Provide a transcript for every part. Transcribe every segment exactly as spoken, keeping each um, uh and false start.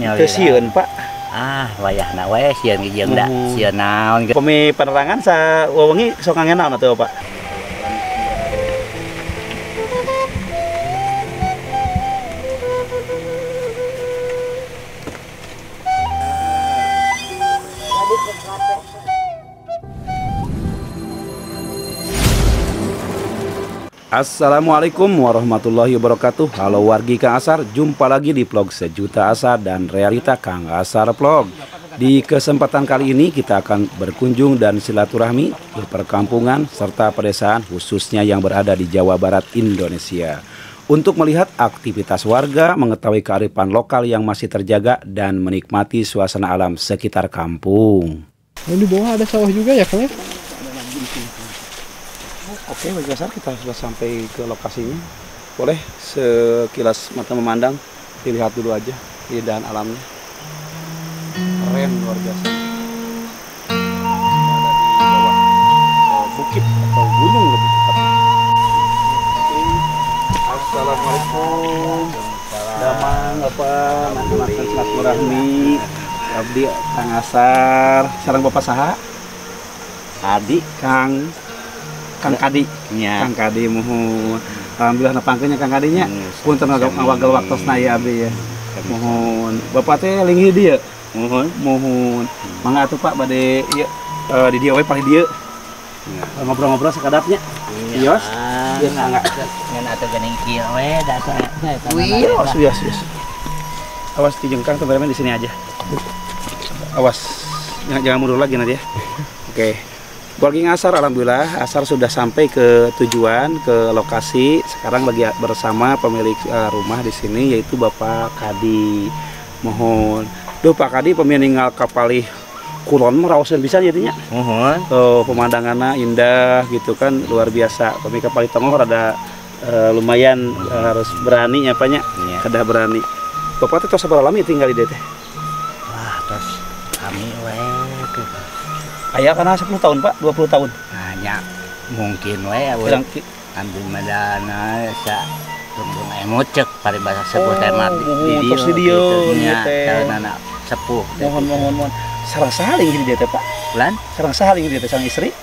Kesieun Pak. Ah, wayahna wae sieun ge jeung da. Sieun naon ge. Pemi penerangan sa wewengi sok ngangenaon atuh Pak. Assalamualaikum warahmatullahi wabarakatuh. Halo wargi Kang Asar, jumpa lagi di vlog Sejuta Asar dan Realita Kang Asar Vlog. Di kesempatan kali ini kita akan berkunjung dan silaturahmi ke perkampungan serta pedesaan, khususnya yang berada di Jawa Barat Indonesia, untuk melihat aktivitas warga, mengetahui kearifan lokal yang masih terjaga, dan menikmati suasana alam sekitar kampung. Di bawah ada sawah juga ya Kang? Oke, warga Asar, kita sudah sampai ke lokasinya. Boleh sekilas mata memandang, dilihat dulu aja keindahan alamnya. Keren, warga Asar. Ada di bawah bukit atau gunung lebih tepat. Assalamualaikum. Damang, Bapak, Mantan Silaturahmi, Abdi, Kang Asar. Sareng Bapak saha? Adi, Kang. Kang Kadi, ya. Kang Kadi mohon alhamdulillah napangkeunnya Kang Kadinya. Punten ngawagel waktosna ya abdi ya. Mohon bapak teh linggih dieu. Mohon, mohon. Mangga atuh Pak bade ieu di dieu we paling dieu. Ngobrol-ngobrol sakadapnya. Yos. Yos angga. Ngan atuh geuning kieu we dasar teh. Wios, wios, wios. Awas ti jeung Kang teh beremen di sini aja. Awas. Jangan mundur lagi nanti ya. Oke. Wargi Asar, alhamdulillah Asar sudah sampai ke tujuan, ke lokasi. Sekarang lagi bersama pemilik uh, rumah di sini, yaitu Bapak Kadi. Mohon. Duh Pak Kadi pemininggal kapalih kulon merawasan bisa jadinya. Mohon. Tuh pemandangannya indah gitu kan, luar biasa. Pemilik kapalih tonggor ada uh, lumayan uh, harus berani nyapanya. Iya. Kada berani. Bapak teh tos sabar lami tinggal di teh. Wah, tos kami we. Ayah karena sepuluh tahun Pak, dua puluh tahun. Nah, ya, mungkin we urang ambil madana sa tembung emocek paribasa sepuh teh mati. Tos di dieu nya teh anak sepuh. Mohon mohon mohon. Sareng saha linggih di teh Pak? Bulan? Sareng saha linggih di teh sang istri?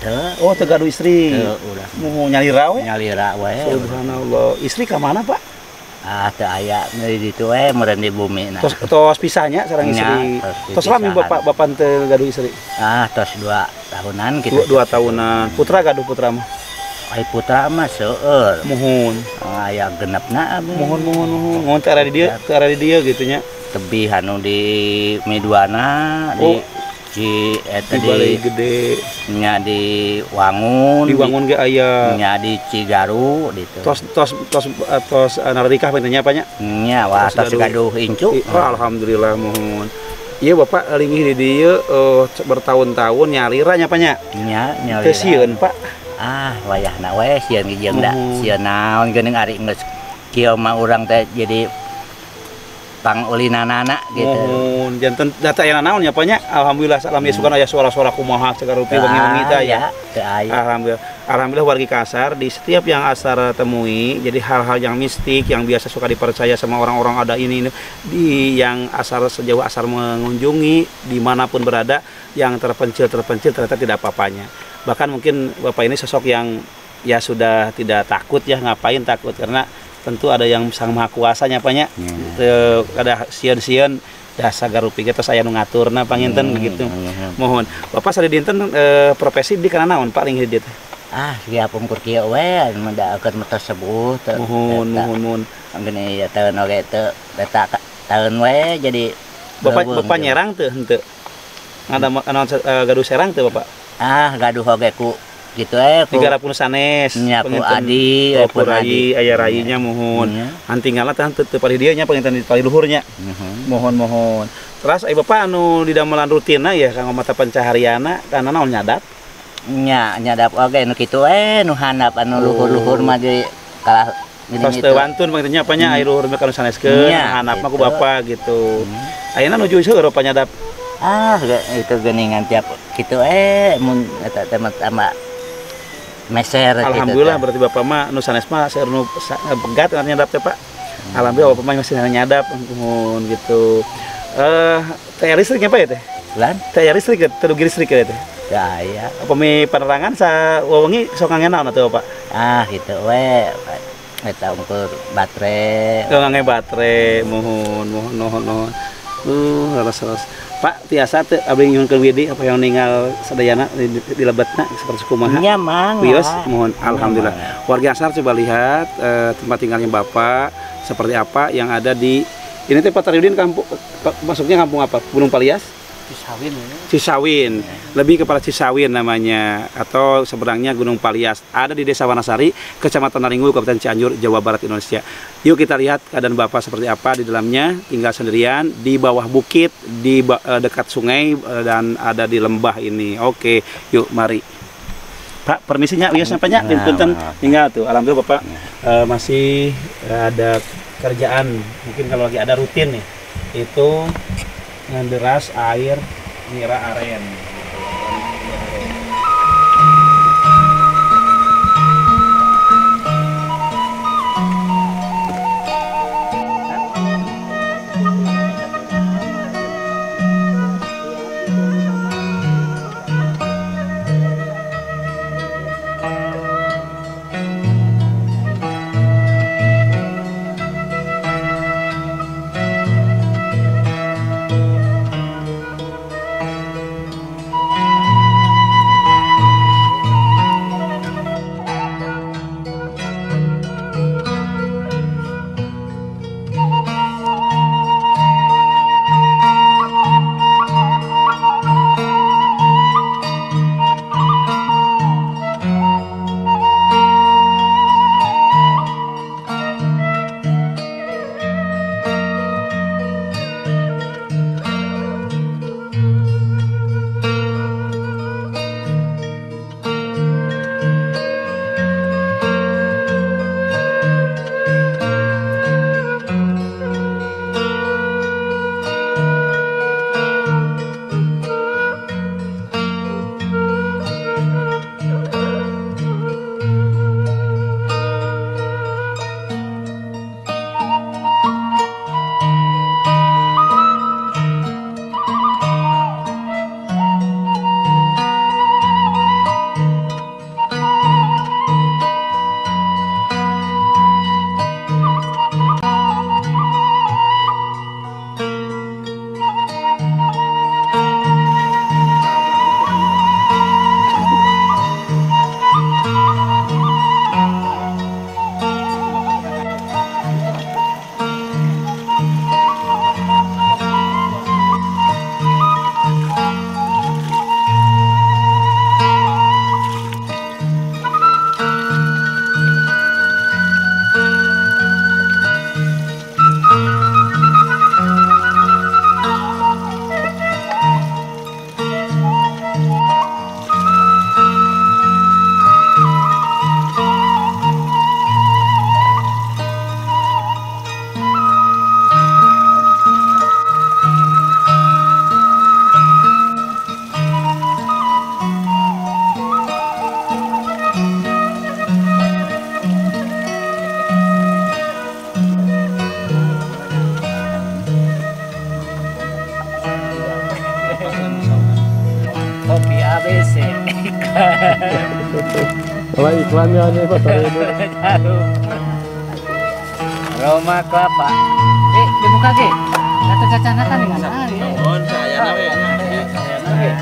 Teu. Oh, teu gaduh istri. Teu urang. Mun nyalira we. Nyalira we. Subhanallah. Istri ka mana Pak? Ah, teu aya meuli ditu we meureun di bumi nah. Tos tos pisahnya sareng istri. Tos lami bapak bapak teu gaduh istri. Ah, tos dua tahunan kitu. dua tahunan. Putra gaduh putra mah. Ai putra mah seueur. Muhun. Aya genepna abdi. Muhun muhun muhun. Mun teu ada di dieu, teu ada di dieu kitu nya. Tebih anu di Meduana di di eta di gede nya di Wangun di Wangun ge aya nya di Cigaru ditu tos tos tos tos narikah pentingnya apanya nya wah tos gaduh incu alhamdulillah mohon ieu bapak linggih di dieu bertahun-tahun nyalira nya apanya nya nyalira teh sieun Pak ah wayahna we sieun ge jeung da sieun naon geuning ari geus kieu mah urang teh jadi pangulinanana gitu. Mohon jantan data yang naon nya apanya? Alhamdulillah salam yesukan aya suara-suara kumaha segar rupi wengi-wengi teh ya. Alhamdulillah. Alhamdulillah wargi Asar di setiap yang Asar temui jadi hal-hal yang mistik yang biasa suka dipercaya sama orang-orang ada ini, ini di yang Asar sejauh Asar mengunjungi dimanapun berada yang terpencil-terpencil ternyata tidak apa-apanya. Bahkan mungkin Bapak ini sosok yang ya sudah tidak takut ya ngapain takut karena tentu ada yang sang maha kuasanya apanya yeah. Ada sieun-sieun dasar garupi kita saya ngatur na panginten mm, gitu yeah. Mohon bapak sari dinten e, profesi di kana naon Pak linggih dieu ah sia pungkur kieu we mendakeun meter sebuh mohon mohon mohon angene ya taun oge teu data taun we jadi bapak bapak nyerang teu henteu ngada naon gaduh serang teu bapak ah gaduh oge ku gitu eh tiga ratus sanes nyapu adi pun adi ayah rainya mohon antingalah tahan tepari dia nya pengintan tepari luhurnya mohon mohon terus ayah bapak anu di damelan rutina ya kang mata pencahariana karena naon nyadap nya nyadap oke nu gitu eh nu handap anu luhur luhur mah jadi kalah terus tewantun pengintannya apanya ayah luhur mereka nu sanes ke handap aku bapak gitu ayahnya nuju isu rupa nyadap ah itu geningan tiap gitu eh mun teman sama meser alhamdulillah gitu, berarti bapak mah nu sanes mah seueur nu pegat artinya dapet Pak alhamdulillah walaupun masih nyadap nuhun gitu. Eh, teh listrik apa ya teh? Lan? Teh listrik, terugi listrik ya teh. Ya iya. Pemi penerangan sa wawangi sok ngenaon atuh Pak. Ah gitu we. Eta ukur baterai. Oh ngange baterai mohon mohon mohon mohon. Uh, leres-leres. Pak tiasa teu abdi nyuwunkeun Widi apa yang ninggal sadayana di, di, di lebetna seperti kumaha. Nya Mang. Wios mohon alhamdulillah. Warga Asar coba lihat eh, tempat tinggalnya Bapak seperti apa yang ada di ini teh Pak Taryudin kampung masuknya kampung apa? Gunung Palias? Cisawin. Cisawin. Lebih kepada Cisawin namanya atau seberangnya Gunung Palias. Ada di Desa Wanasari, Kecamatan Naringgul, Kabupaten Cianjur, Jawa Barat, Indonesia. Yuk kita lihat keadaan Bapak seperti apa di dalamnya, tinggal sendirian di bawah bukit, di dekat sungai dan ada di lembah ini. Oke, yuk mari. Pak, permisinya wios nampaknya punten tinggal tuh. Alhamdulillah Bapak uh, masih ada kerjaan. Mungkin kalau lagi ada rutin nih. Itu ngeras air nira aren. Iklannya ini Pak Taryudin. Roma kelapa. Eh, dibuka ge. Kata cacana kan enggak salah ya. Mohon saya nawe. Saya nawe.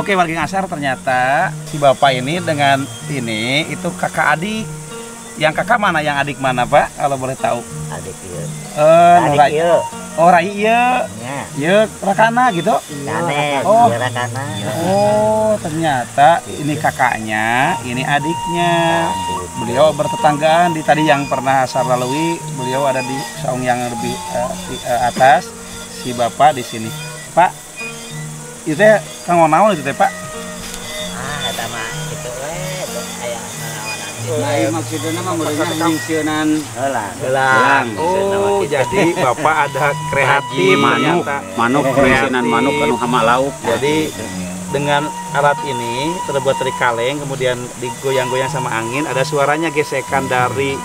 Oke, warga Asar ternyata si Bapak ini dengan ini itu kakak adik. Yang kakak mana, yang adik mana, Pak? Kalau boleh tahu. Adik ieu. Eh, adik ieu. Oh, rai iya, iya rakana gitu. Iya, oh, rakana. Oh, ternyata ini kakaknya, ini adiknya. Beliau bertetanggaan di tadi yang pernah Asar lalui. Beliau ada di saung yang lebih uh, di, uh, atas. Si bapak di sini. Pak, itu teh kang naon itu teh Pak? Ah, eta mah kitu we, aya lain maksudnya mah mudahnya nyingkeunan heula gelang. Oh, jadi Bapak ada kreatif manuk, manuk kreasinan manuk anu hama lauk. Jadi dengan alat ini terbuat dari kaleng, kemudian digoyang-goyang sama angin, ada suaranya gesekan dari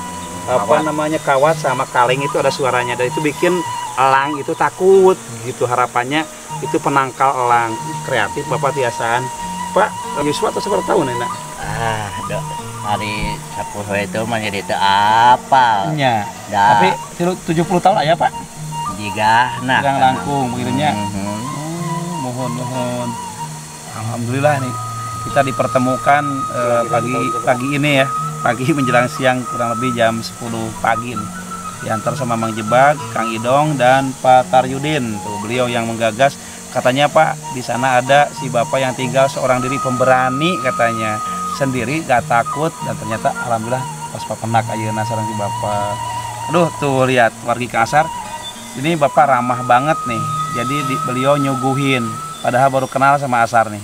kawat. apa namanya kawat sama kaleng itu ada suaranya, dan itu bikin elang itu takut gitu, harapannya itu penangkal elang. Kreatif Bapak Tiasan. Pak Yusuf atau seberapa tahun enak? Ah, dok, hari sepuluh itu menjadi apa? Iya. Tapi tujuh puluh tahun aja Pak. Jika nah. Sedang langkung begitunya. Mm-hmm. oh, mohon mohon. Alhamdulillah nih kita dipertemukan eh, pagi pagi ini ya, pagi menjelang siang kurang lebih jam sepuluh pagi nih. Diantar sama Mang Jebak, Kang Idong dan Pak Taryudin. Tuh beliau yang menggagas. Katanya Pak, di sana ada si bapak yang tinggal seorang diri, pemberani katanya, sendiri gak takut, dan ternyata alhamdulillah pas papenak ayeuna sareng si bapak. Aduh tuh lihat wargi Kang Asar, ini bapak ramah banget nih. Jadi di, beliau nyuguhin, padahal baru kenal sama Asar nih,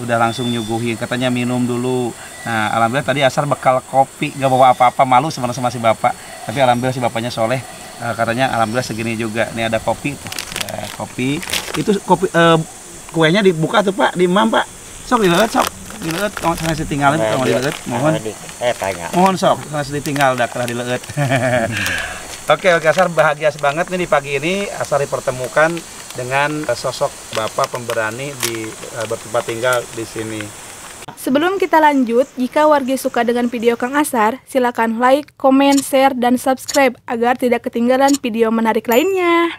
udah langsung nyuguhin, katanya minum dulu. Nah alhamdulillah tadi Asar bekal kopi, gak bawa apa-apa, malu sebenarnya sama si bapak. Tapi alhamdulillah si bapaknya soleh, e, katanya alhamdulillah segini juga. Nih ada kopi tuh, e, kopi. Itu kopi, e, kuenya dibuka tuh Pak, dimam Pak. Sok dilihat sok, dilihat kalau saya ditinggalin, kalau dilihat mohon. Eh tanya. Mohon sok, saya ditinggal dah kerah dilihat. Oke, oke Asar bahagia banget nih di pagi ini. Asar dipertemukan dengan sosok bapak pemberani di uh, bertempat tinggal di sini. Sebelum kita lanjut, jika warga suka dengan video Kang Asar, silakan like, komen, share, dan subscribe agar tidak ketinggalan video menarik lainnya.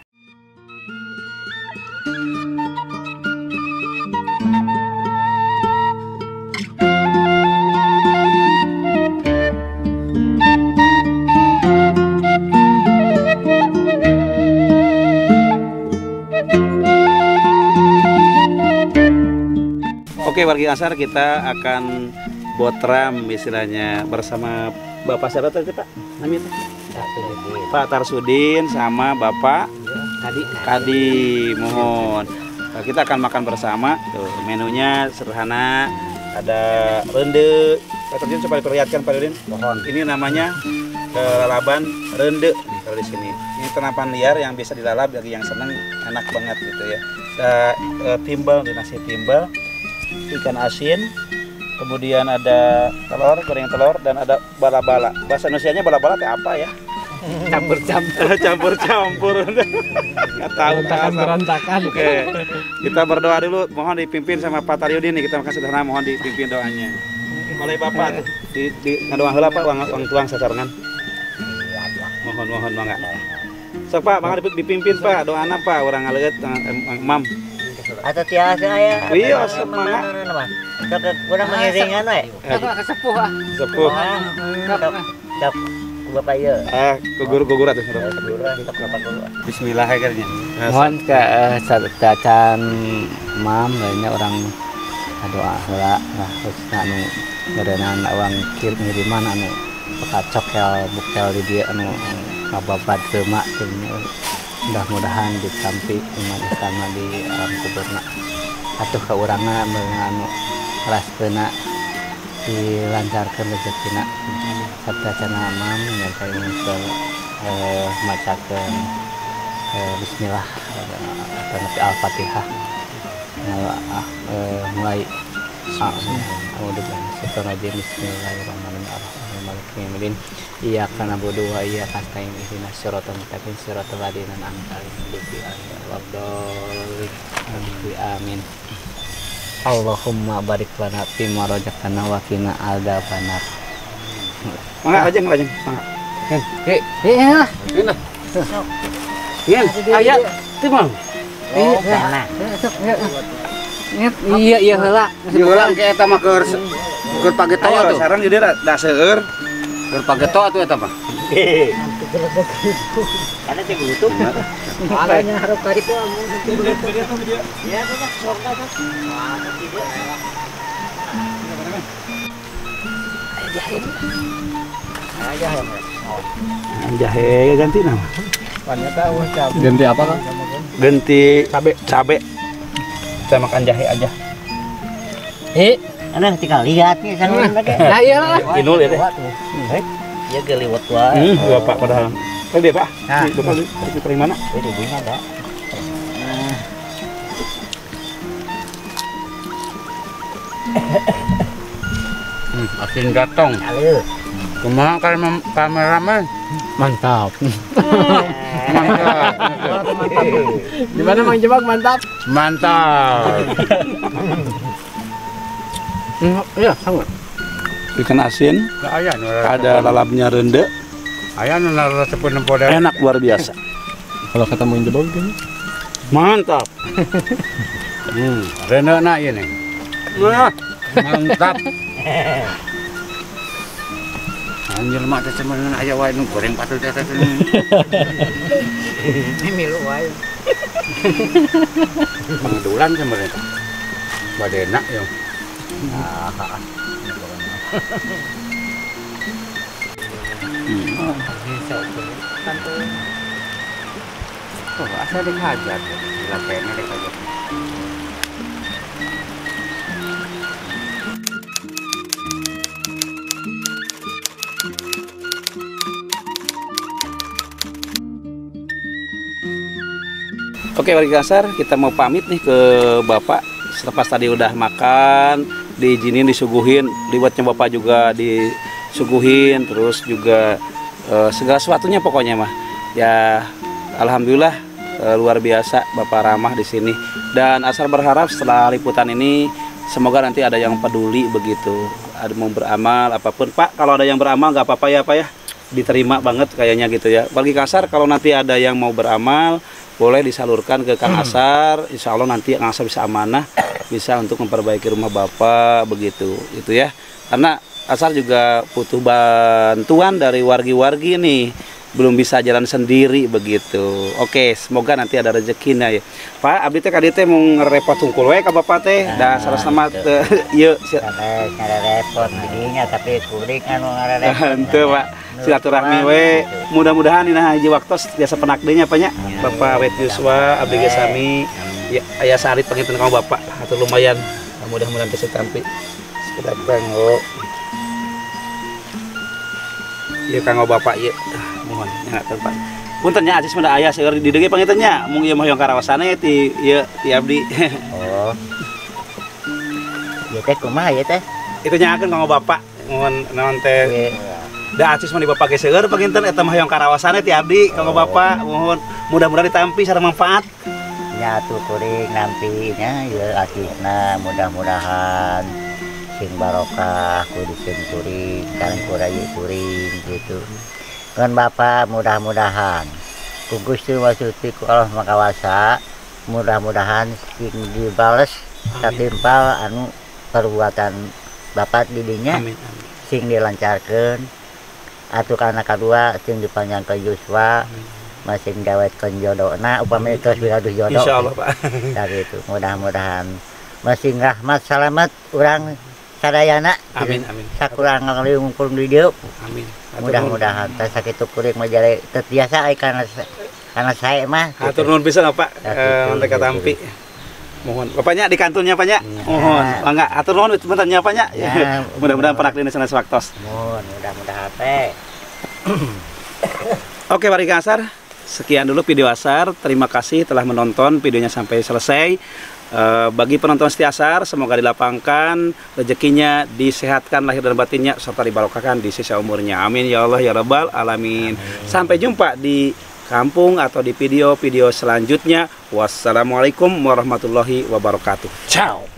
Oke warga Asar, kita akan botram istilahnya bersama Bapak siapa tadi Pak? Namanya Pak Taryudin sama Bapak Kadi. Kadi, mohon. Kita akan makan bersama. Tuh, menunya sederhana. Ada rende. Pak Taryudin coba diperlihatkan Pak Taryudin. Mohon. Ini namanya lalaban rende kalau di sini. Ini tanaman liar yang bisa dilalap, bagi yang senang enak banget gitu ya. Timbal, nasi timbal, ikan asin, kemudian ada telur, goreng telur, dan ada bala-bala. Bahasa Indonesianya bala-bala itu apa ya? Campur-campur. Campur-campur. Nggak tahu. Berantakan. Oke, kita berdoa dulu, mohon dipimpin sama Pak Taryudin nih, kita makan sederhana, mohon dipimpin doanya. Oleh Bapak, di, di ngadoang heula Pak, uang, uang tuang sasarangan. Mohon, mohon, mangga. So Pak, mangga dipimpin Pak, doana Pak, orang ngaleut, mam. Atau tiasa ya. Iya, semangat. Kurang mengiringan we. Sepuh. Sepuh. Cap bapak ieu. Ah, gugur-gugur atuh. Bismillah ya kalinya. Mohon ke sabdacan mam lainnya orang doa heula lah husna anu ngarenaan urang kirim ngiriman anu bekacok ya bukal di dia anu ngababat teu mak teh. Mudah-mudahan ditampi umat Islam di alam kuburna atau keurangnya menganu ras kena dilancarkan rezekina sabda cana mam yang saya ingin eh, macakan eh, bismillah atau nanti al-fatihah eh, mulai Bismillahirrahmanirrahim. Bismillahirrahmanirrahim. Iya karena bodoh, iya kastain ihina syaratul mustaqim syaratul ladzina an'amta alaihim. Amin. Allahumma barik lana fi ma razaqtana wa qina adzabannar. Mangga rajeng rajeng. Heh, heh, heh. Heh. Aya, timang. Oh, nah. Iya iya heula. Ieu heula engke eta mah keur keur pageto atuh. Sareng jadi da seueur. Keur pageto atuh eta mah. Kana teh gutup. Alanya harap ka itu amun teu pageto dia. Ya teh sok ka teh. Ah, teh dia. Ayo jahe. Ayo jahe ganti nama. Ganti apa Kang? Ganti cabe cabe. Kita makan jahe aja. Eh, anak tinggal lihat nih kan. Nah, iyalah. Inul ya teh. Ya geliwat wae. Ih, Bapak padahal. Kan dia, Pak. Bapak dari mana? Dari Bima, Pak. Hmm, asin datang. Cuma kalau kameramen mantap. Mantap. Gimana Mang Jebak, mantap? Mantap. Iya, sangat. Ikan asin. Ada lalapnya rendek. Ayah nara sepun empoda. Enak luar biasa. Kalau kata Mang Jebak gini. Mantap. Hmm, rendek nak ini. Wah, mantap. Anjir mak teh cemenan aya wae nu goreng patul teh. Ini milu wae. Pangdulan cemenan. Badena yo. Nah, heeh. Oh, bisa tuh. Tantu. Oh, asal dihajar. Lapena deh aja. Oke, warga Kang Asar, kita mau pamit nih ke Bapak. Selepas tadi udah makan, diizinin disuguhin, liwatnya Bapak juga disuguhin, terus juga e, segala sesuatunya pokoknya mah. Ya, alhamdulillah e, luar biasa Bapak ramah di sini. Dan Asar berharap setelah liputan ini semoga nanti ada yang peduli begitu, ada mau beramal apapun. Pak, kalau ada yang beramal nggak apa-apa ya Pak ya, diterima banget kayaknya gitu ya. Bagi Kang Asar, kalau nanti ada yang mau beramal boleh disalurkan ke Kang Asar, insya Allah nanti Kang Asar bisa amanah, bisa untuk memperbaiki rumah Bapak begitu, itu ya. Karena Asar juga butuh bantuan dari wargi-wargi nih, belum bisa jalan sendiri begitu. Oke, semoga nanti ada rezekinya ya. Pak, abdi teh kadi teh mau ngerepot tungkul we ka Bapak teh, da sarasema teh ieu ngarepot didinya tapi kuring anu ngarepot. Henteu, Pak. Silaturahmi we. Mudah-mudahan dina hiji waktos tiasa penak deui nya, Pak nya. Bapak Wet Yuswa, abdi ge sami, aya sari pangipun ka Bapak. Hatur lumayan. Mudah-mudahan bisa tampi. Sekedap banggo. Ieu ka Bapak ieu. Mohon nggak tempat pun ternyata asis menda ayah segera didengi pengitanya mung iya mah yang karawasannya ti iya ti abdi. Oh ya teh kumah ya teh itu nyakan kalau bapak mohon naon teh dah asis menda bapak segera penginten itu mah yang karawasannya ti abdi kalau bapak mohon mudah-mudahan ditampi secara manfaat nyatu kuring nampinya ya asisna mudah-mudahan sing barokah kuring kuring kalian kurai kuring gitu. Kan Bapak mudah-mudahan ku Gusti wasuti ku Allah makawasa mudah-mudahan sing dibales katimpal anu perbuatan Bapak didinya sing dilancarkeun atuh kana kadua sing dipanjangkeun Yuswa masing dawetkeun jodona upami tos biraduh jodoh insyaallah Pak dari itu mudah-mudahan masing rahmat salamat urang sadayana amin amin sakurang ngaliung kumpul di dieu amin mudah-mudahan tak sakit kuring majare terbiasa karena karena saya mah hatur nuhun pisan Pak mereka tampi mohon bapaknya di kantunnya Pak nya mohon enggak hatur nuhun sebentar nya Pak nya mudah-mudahan panakdina sanes waktos mohon mudah-mudahan teh. Oke warga Asar, sekian dulu video Asar, terima kasih telah menonton videonya sampai selesai. Bagi penonton setia Asar, semoga dilapangkan rezekinya, disehatkan lahir dan batinnya, serta dibarokahkan di sisa umurnya. Amin ya Allah ya Rabbal alamin. Amin. Sampai jumpa di kampung atau di video-video selanjutnya. Wassalamualaikum warahmatullahi wabarakatuh. Ciao.